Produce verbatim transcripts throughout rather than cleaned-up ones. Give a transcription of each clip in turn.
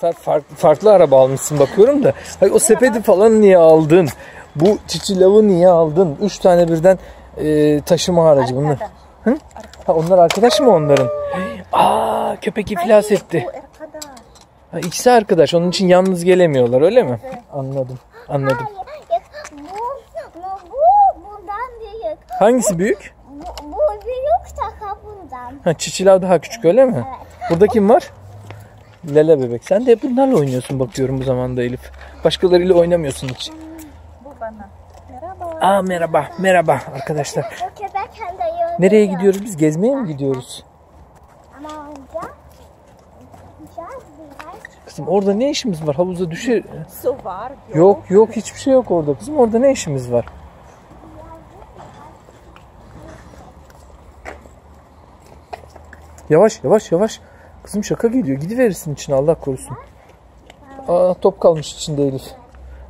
Farklı, farklı araba almışsın bakıyorum da. Hayır, o sepeti falan niye aldın? Bu Chichi Love'ı niye aldın? Üç tane birden e, taşıma aracı bunlar. Hı? Ha, onlar arkadaş mı onların? Aa, köpek iflas etti. Ha, ikisi arkadaş, onun için yalnız gelemiyorlar öyle mi? Anladım, anladım. Hangisi büyük? Bu büyük daha bundan. Ha, Chichi Love daha küçük öyle mi? Burada kim var? Lela bebek. Sen de hep bunlarla oynuyorsun bakıyorum bu zamanda Elif. Başkalarıyla oynamıyorsun hiç. Bu bana. Merhaba. Aa, merhaba. Merhaba arkadaşlar. Nereye gidiyoruz biz? Gezmeye mi gidiyoruz? Kızım orada ne işimiz var? Havuza düşer. Su var. Yok yok, hiçbir şey yok orada kızım. Orada ne işimiz var? Yavaş yavaş yavaş. Kızım şaka geliyor. Gidiverirsin içine Allah korusun. Aa, top kalmış içinde Elif.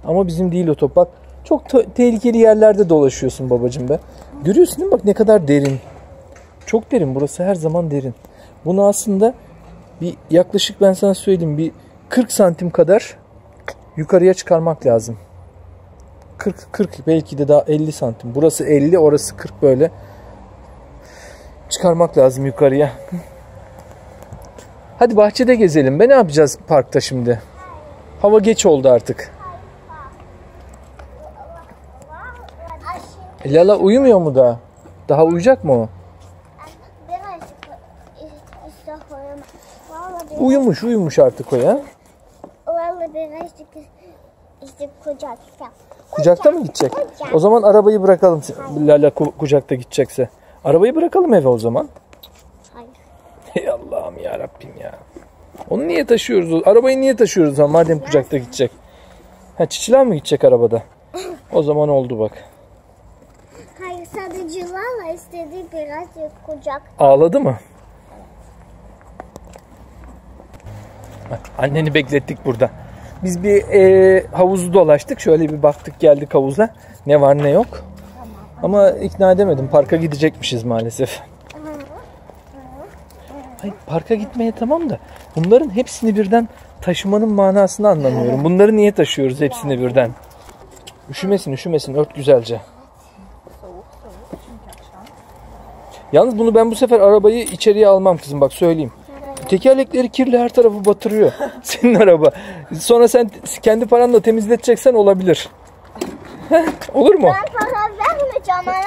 Ama bizim değil o top. Bak çok tehlikeli yerlerde dolaşıyorsun babacığım be. Görüyorsun değil mi? Bak ne kadar derin. Çok derin. Burası her zaman derin. Bunu aslında bir yaklaşık ben sana söyleyeyim bir kırk santim kadar yukarıya çıkarmak lazım. kırk kırk belki de daha elli santim. Burası elli, orası kırk böyle. Çıkarmak lazım yukarıya. Hadi bahçede gezelim. Be, ne yapacağız parkta şimdi? Hava geç oldu artık. Lala uyumuyor mu daha? Daha uyuyacak mı o? Uyumuş, uyumuş artık o ya. Kucakta mı gidecek? O zaman arabayı bırakalım. Lala kucakta gidecekse. Arabayı bırakalım eve o zaman. Ey Allah'ım ya Rabbim ya. Onu niye taşıyoruz? Arabayı niye taşıyoruz ha madem kucakta gidecek? Ha, Chichi Love mı gidecek arabada? O zaman oldu bak. Hayır, sadece Lala istediği biraz kucakta. Ağladı mı? Bak, anneni beklettik burada. Biz bir e, havuzu dolaştık. Şöyle bir baktık geldik havuza. Ne var ne yok. Ama ikna edemedim. Parka gidecekmişiz maalesef. Hayır, parka gitmeye tamam da bunların hepsini birden taşımanın manasını anlamıyorum. Bunları niye taşıyoruz hepsini birden? Üşümesin üşümesin, ört güzelce. Yalnız bunu ben bu sefer arabayı içeriye almam kızım, bak söyleyeyim. Tekerlekleri kirli, her tarafı batırıyor senin araba. Sonra sen kendi paranla temizleteceksen olabilir. Olur mu? Ben para vermeyeceğim,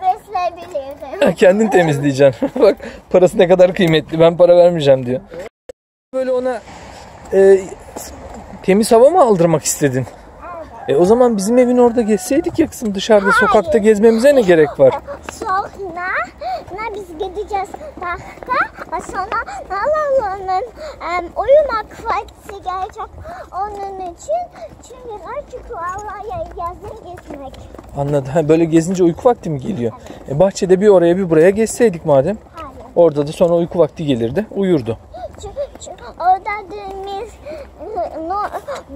temizleyebilirim. Kendin temizleyeceksin. Bak parası ne kadar kıymetli, ben para vermeyeceğim diyor. Böyle ona e, temiz hava mı aldırmak istedin? E, o zaman bizim evin orada gezseydik ya kızım, dışarıda. Hayır, sokakta gezmemize ne gerek var? Sonra biz gideceğiz parka, sonra Lala'nın um, oyun aktivitesi gelecek onun için. Çünkü artık Lala'ya yazın gezmek. Anladım. Böyle gezince uyku vakti mi geliyor? Evet. E, bahçede bir oraya bir buraya gezseydik madem. Hayır. Orada da sonra uyku vakti gelirdi, uyurdu. Çünkü, çünkü orada dümdüz, no,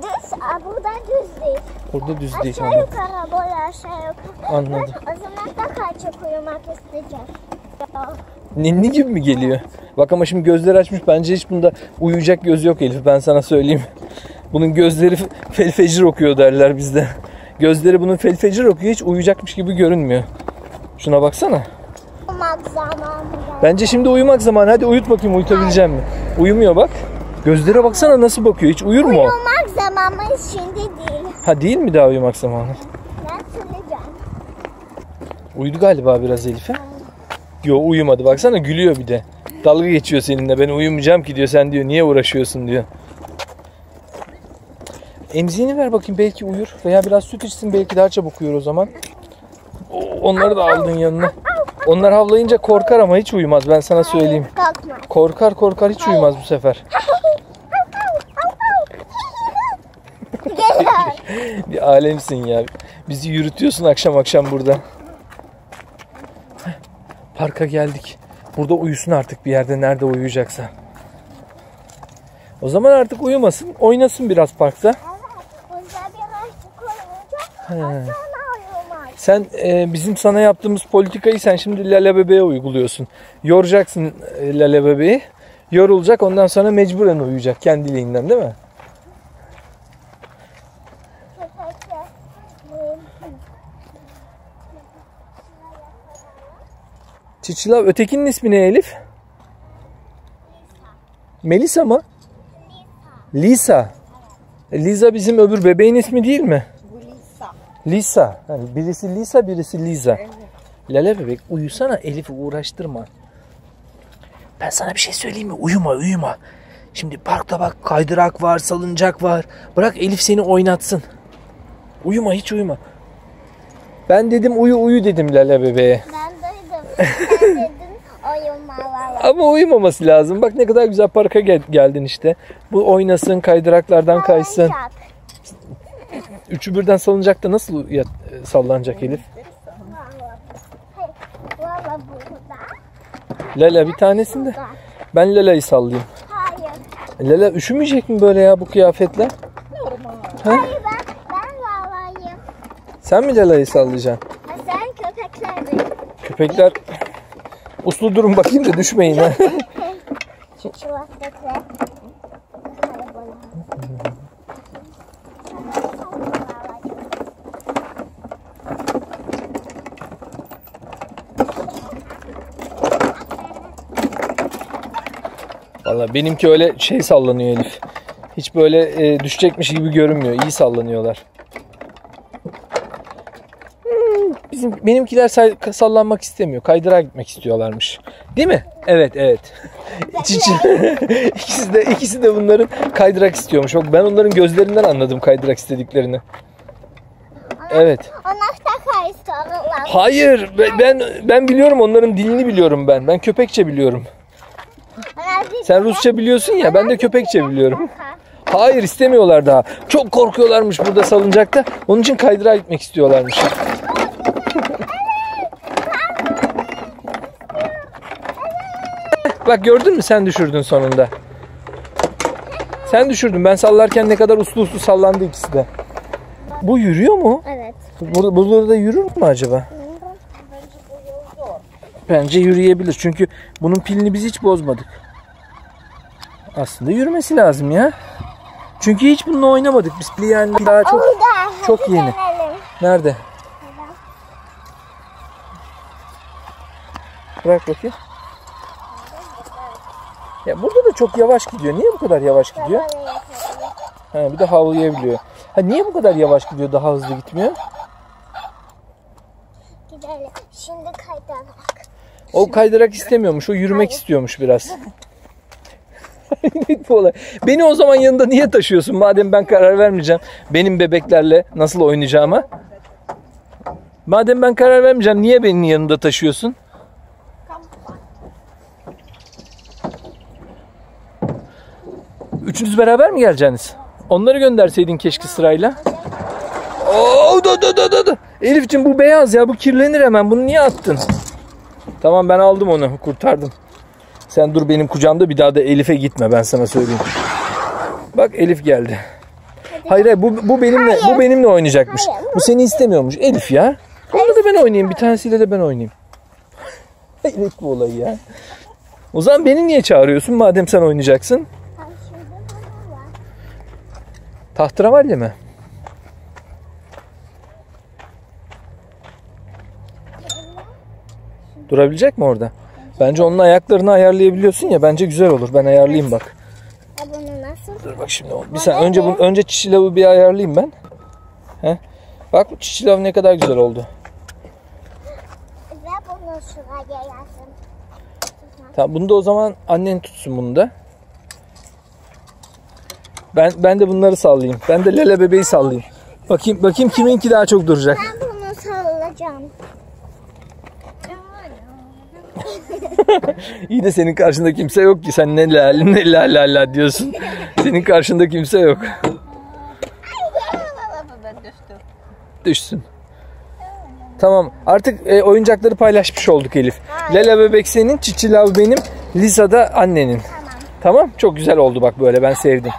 düz, burada düz değil. Burada düz değil. Aşağı yukarı, böyle aşağı yukarı. Anladım. O zaman da kaçıp uyumak isteyeceğim. Ninni gibi mi geliyor? Bak ama şimdi gözleri açmış. Bence hiç bunda uyuyacak göz yok Elif. Ben sana söyleyeyim. Bunun gözleri fel fecir okuyor derler bizde. Gözleri bunun fel fecir okuyor. Hiç uyuyacakmış gibi görünmüyor. Şuna baksana. Uyumak zamanı. Bence şimdi uyumak zamanı. Hadi uyut bakayım, uyutabileceğim mi? Uyumuyor bak. Gözlere baksana nasıl bakıyor. Hiç uyur mu? Uyumak zamanı şimdi değil. Ha, değil mi daha uyumak zamanı? Ben söyleyeceğim. Uyudu galiba biraz Elif'e. Yo, uyumadı. Baksana gülüyor bir de. Dalga geçiyor seninle. Ben uyumayacağım ki diyor. Sen diyor niye uğraşıyorsun diyor. Emziğini ver bakayım, belki uyur. Veya biraz süt içsin, belki daha çabuk uyur o zaman. Onları da aldın yanına. Onlar havlayınca korkar ama hiç uyumaz. Ben sana söyleyeyim. Korkar korkar hiç uyumaz bu sefer. Bir alemsin ya. Bizi yürütüyorsun akşam akşam burada. Parka geldik. Burada uyusun artık bir yerde, nerede uyuyacaksa. O zaman artık uyumasın, oynasın biraz parkta. Evet, biraz oynayacak. Sen e, bizim sana yaptığımız politikayı sen şimdi Lela bebeğe uyguluyorsun. Yoracaksın e, Lela bebeği. yorulacak, ondan sonra mecburen uyuyacak kendiliğinden, değil mi? Chichi Love, ötekinin ismi ne Elif? Melisa mı? Lisa. Lisa bizim öbür bebeğin ismi değil mi? Lisa. Lisa. Yani birisi Lisa, birisi Lisa. Evet. Lela bebek uyusana, Elif'i uğraştırma. Ben sana bir şey söyleyeyim mi? Uyuma, uyuma. Şimdi parkta bak kaydırak var, salıncak var. Bırak Elif seni oynatsın. Uyuma, hiç uyuma. Ben dedim uyu uyu dedim Lela bebeğe. Ben duydum. Ben dedim uyuma Lala. Ama uyumaması lazım. Bak ne kadar güzel parka gel geldin işte. Bu oynasın, kaydıraklardan kaysın. Üçü birden salıncakta nasıl sallanacak Elif? Lela bir tanesinde. Ben Lela'yı sallayayım. Hayır. Lela üşümeyecek mi böyle ya bu kıyafetle? Normal. Hayır ben, ben Lala'yım. Sen mi Lela'yı sallayacaksın? Ha, sen köpekler. Köpekler. Uslu durun bakayım da düşmeyin ha. Vallahi benimki öyle şey sallanıyor Elif. Hiç böyle e, düşecekmiş gibi görünmüyor. İyi sallanıyorlar. Hmm, bizim benimkiler sallanmak istemiyor. Kaydırağa gitmek istiyorlarmış. Değil mi? Evet, evet. ikisi de ikisi de bunların kaydırak istiyormuş. Bak ben onların gözlerinden anladım kaydırak istediklerini. Evet. Hayır, ben ben biliyorum onların dilini biliyorum ben. Ben köpekçe biliyorum. Sen Rusça biliyorsun ya, ben de köpekçe biliyorum. Hayır, istemiyorlar daha. Çok korkuyorlarmış burada salıncakta. Onun için kaydırağa gitmek istiyorlarmış. Bak gördün mü, sen düşürdün sonunda. Sen düşürdün. Ben sallarken ne kadar uslu uslu sallandı ikisi de. Bu yürüyor mu? Evet. Burada, burada da yürür mü acaba? Bence yürüyebilir. Çünkü bunun pilini biz hiç bozmadık. Aslında yürümesi lazım ya. Çünkü hiç bununla oynamadık. Biz pliyenli daha çok, çok yeni. Nerede? Bırak bakayım. Ya burada da çok yavaş gidiyor. Niye bu kadar yavaş gidiyor? Ha, bir de havlayabiliyor. Ha, niye bu kadar yavaş gidiyor, daha hızlı gitmiyor? Şimdi kaydırak. O kaydırak istemiyormuş. O yürümek istiyormuş biraz. Beni o zaman yanında niye taşıyorsun? Madem ben karar vermeyeceğim benim bebeklerle nasıl oynayacağıma. Madem ben karar vermeyeceğim, niye beni yanında taşıyorsun? Üçünüz beraber mi geleceksiniz? Onları gönderseydin keşke sırayla. Oo, da, da, da, da. Elif'ciğim bu beyaz ya, bu kirlenir hemen, bunu niye attın? Tamam, ben aldım onu, kurtardım. Sen dur benim kucağımda, bir daha da Elif'e gitme, ben sana söyleyeyim. Bak Elif geldi. Hayır hayır, bu, bu benimle hayır. bu benimle oynayacakmış. Hayır. Bu seni istemiyormuş Elif ya. Onunla da ben oynayayım, bir tanesiyle de ben oynayayım. Hayret bu olay ya. O zaman beni niye çağırıyorsun madem sen oynayacaksın? Tahtıravalli mi? Durabilecek mi orada? Bence onun ayaklarını ayarlayabiliyorsun ya. Bence güzel olur. Ben ayarlayayım bak. Bunu nasıl? Dur bak şimdi. Bir saniye. Önce bunu, önce Chichi Love'u bir ayarlayayım ben. He? Bak bu Chichi Love ne kadar güzel oldu. Ve bunu şuraya yazın. Tamam, bunu da o zaman annen tutsun bunu da. Ben ben de bunları sallayayım. Ben de Lela bebeği sallayayım. Bakayım bakayım kiminki daha çok duracak. Ben bunu sallayacağım. İyi de senin karşında kimse yok ki, sen ne la ne la la la diyorsun. Senin karşında kimse yok. Düşsün. Tamam, artık e, oyuncakları paylaşmış olduk Elif. Hayır. Lela bebek senin, Chichi Love benim, Lisa da annenin. Tamam. Tamam, çok güzel oldu bak böyle, ben sevdim.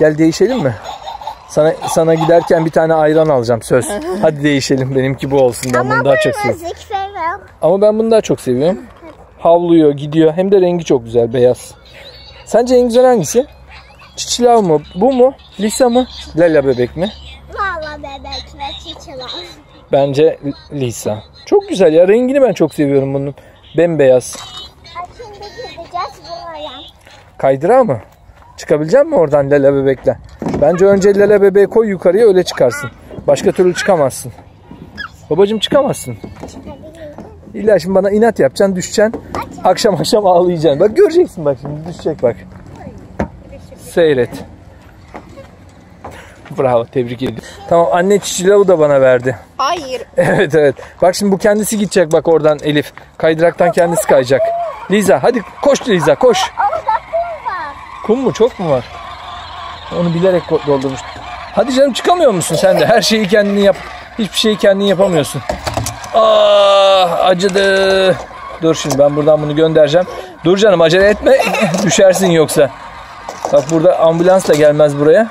Gel değişelim mi? Sana sana giderken bir tane ayran alacağım, söz. Hadi değişelim, benimki bu olsun, ben bunu daha çok seviyorum. Ama ben bunu daha çok seviyorum. havluyor, gidiyor. Hem de rengi çok güzel, beyaz. Sence en güzel hangisi? Chichi Love mı? Bu mu? Lisa mı? Lela bebek mi? Lala bebek ve Chichi Love. Bence Lisa. Çok güzel ya. Rengini ben çok seviyorum bunun. Bembeyaz. Şimdi gideceğiz buraya. Kaydırağa mı? Çıkabilecek misin oradan Lela bebekle? Bence önce Lela bebeği koy yukarıya, öyle çıkarsın. Başka türlü çıkamazsın. Babacığım çıkamazsın. İlla şimdi bana inat yapacaksın, düşeceksin. Akşam akşam ağlayacaksın. Bak göreceksin, bak şimdi düşecek bak. Seyret. Bravo, tebrik ederim. Tamam, anne Chichi Love'u da bana verdi. Hayır. Evet evet. Bak şimdi bu kendisi gidecek bak oradan Elif. Kaydıraktan kendisi kayacak. Lisa hadi koş Lisa koş. Kum mu, çok mu var? Onu bilerek doldurmuş. Hadi canım, çıkamıyor musun sen de? Her şeyi kendin yap. Hiçbir şeyi kendin yapamıyorsun. Ah, acıdı. Dur şimdi ben buradan bunu göndereceğim. Dur canım, acele etme. Düşersin yoksa. Bak burada ambulans da gelmez buraya.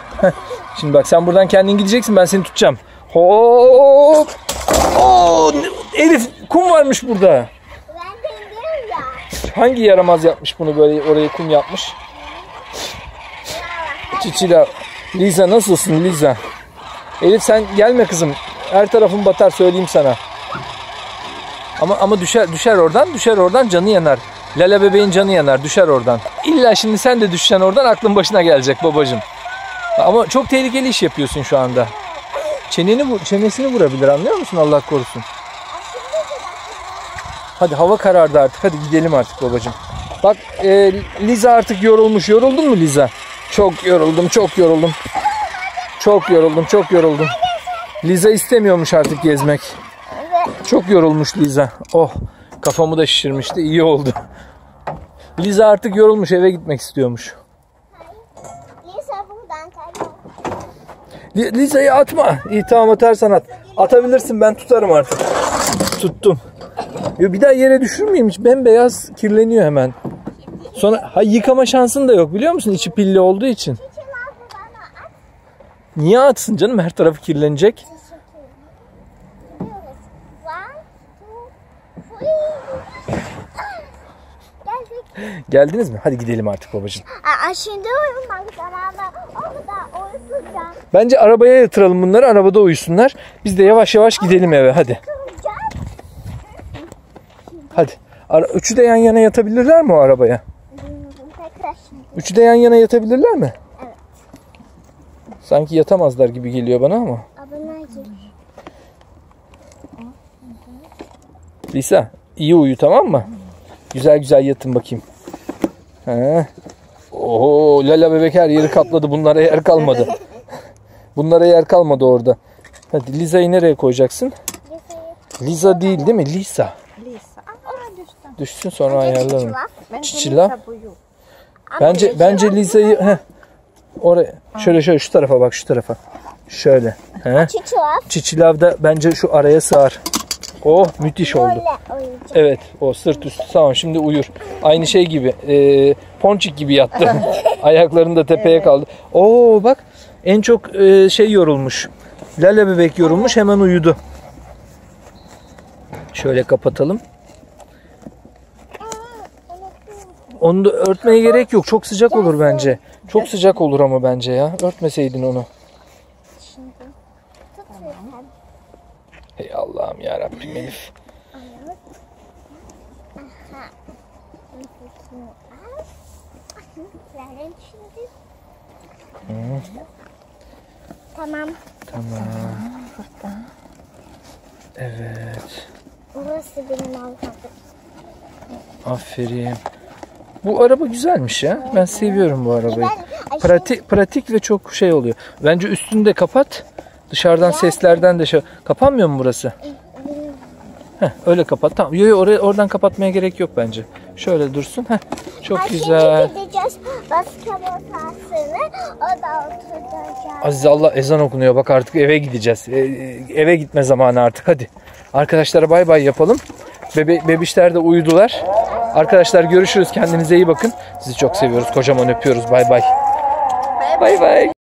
Şimdi bak sen buradan kendin gideceksin, ben seni tutacağım. Hop. Oo, Elif kum varmış burada. Hangi yaramaz yapmış bunu böyle, oraya kum yapmış? Chichi Love. Lisa nasılsın Lisa? Elif sen gelme kızım. Her tarafın batar, söyleyeyim sana. Ama ama düşer düşer oradan, düşer oradan canı yanar. Lela bebeğin canı yanar, düşer oradan. İlla şimdi sen de düşeceksin oradan, aklın başına gelecek babacığım. Ama çok tehlikeli iş yapıyorsun şu anda. Çeneni, çenesini vurabilir, anlıyor musun? Allah korusun. Hadi hava karardı artık, hadi gidelim artık babacığım. Bak e, Lisa artık yorulmuş. Yoruldun mu Lisa? Çok yoruldum, çok yoruldum. Çok yoruldum, çok yoruldum. Lisa istemiyormuş artık gezmek. Çok yorulmuş Lisa. Oh, kafamı da şişirmişti, iyi oldu. Lisa artık yorulmuş, eve gitmek istiyormuş. Lisa buradan kayıyor. Lisa'yı atma. İyi tamam, atarsan at. Atabilirsin, ben tutarım artık. Tuttum. Yo, bir daha yere düşürmeyeyim hiç. Bembeyaz kirleniyor hemen. Sonra ha, yıkama şansın da yok biliyor musun? İçi pilli olduğu için. Niye atsın canım? Her tarafı kirlenecek. Geldiniz mi? Hadi gidelim artık babacığım. Bence arabaya yatıralım bunları. Arabada uyusunlar. Biz de yavaş yavaş gidelim eve. Hadi. Hadi. Üçü de yan yana yatabilirler mi o arabaya? Üçü de yan yana yatabilirler mi? Evet. Sanki yatamazlar gibi geliyor bana ama. Lisa iyi uyu, tamam mı? Güzel güzel yatın bakayım. He. Oho, Lela bebek her yeri kapladı. Bunlara yer kalmadı. Bunlara yer kalmadı orada. Hadi Lisa'yı nereye koyacaksın? Lisa değil değil mi? Lisa. Lisa. Düşsün sonra ayarlarım. Chichi Love. Bence bence Lisa'yı heh, oraya şöyle şöyle şu tarafa bak, şu tarafa. Şöyle. He. Chichi Love da bence şu araya sığar. Oh, müthiş oldu. Evet, o sırt üstü. Tamam, şimdi uyur. Aynı şey gibi, e, ponçik gibi yattı. Ayaklarını da tepeye evet. kaldı. Oo bak, en çok e, şey yorulmuş. Lela bebek yorulmuş, hemen uyudu. Şöyle kapatalım. Onu da örtmeye gerek yok. Çok sıcak olur bence. Çok sıcak olur ama bence ya. Örtmeseydin onu. Ey Allah'ım ya Rabbim Elif. Tamam. Tamam. Tamam. Evet. Burası benim aldım. Aferin. Bu araba güzelmiş ya. Ben seviyorum bu arabayı. Pratik, pratik ve çok şey oluyor. Bence üstünü de kapat. Dışarıdan seslerden de şey... Kapanmıyor mu burası? Heh, öyle kapat. Tamam. Yo, yo, oraya, oradan kapatmaya gerek yok bence. Şöyle dursun. Heh, çok Ay, güzel. Şimdi gideceğiz basketbol sahasına. O da oturacak. Aziz Allah, ezan okunuyor. Bak artık eve gideceğiz. E, eve gitme zamanı artık. Hadi. Arkadaşlara bay bay yapalım. Bebe, bebişler de uyudular. Arkadaşlar görüşürüz. Kendinize iyi bakın. Sizi çok seviyoruz. Kocaman öpüyoruz. Bay bay. Bay bay.